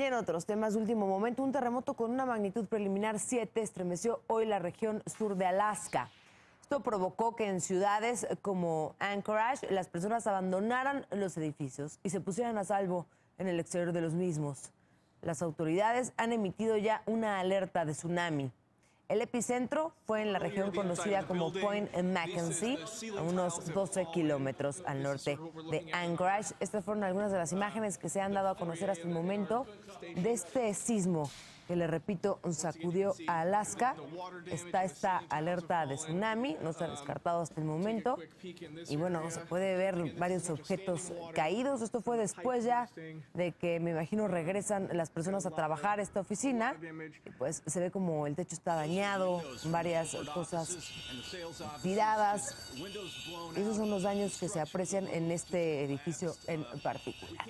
Y en otros temas de último momento, un terremoto con una magnitud preliminar 7 estremeció hoy la región sur de Alaska. Esto provocó que en ciudades como Anchorage las personas abandonaran los edificios y se pusieran a salvo en el exterior de los mismos. Las autoridades han emitido ya una alerta de tsunami. El epicentro fue en la región conocida como Point Mackenzie, a unos 12 kilómetros al norte de Anchorage. Estas fueron algunas de las imágenes que se han dado a conocer hasta el momento de este sismo que, le repito, sacudió a Alaska. Está esta alerta de tsunami, no se ha descartado hasta el momento. Y bueno, se puede ver varios objetos caídos. Esto fue después ya de que, me imagino, regresan las personas a trabajar a esta oficina. Y pues se ve como el techo está dañado, varias cosas tiradas. Esos son los daños que se aprecian en este edificio en particular.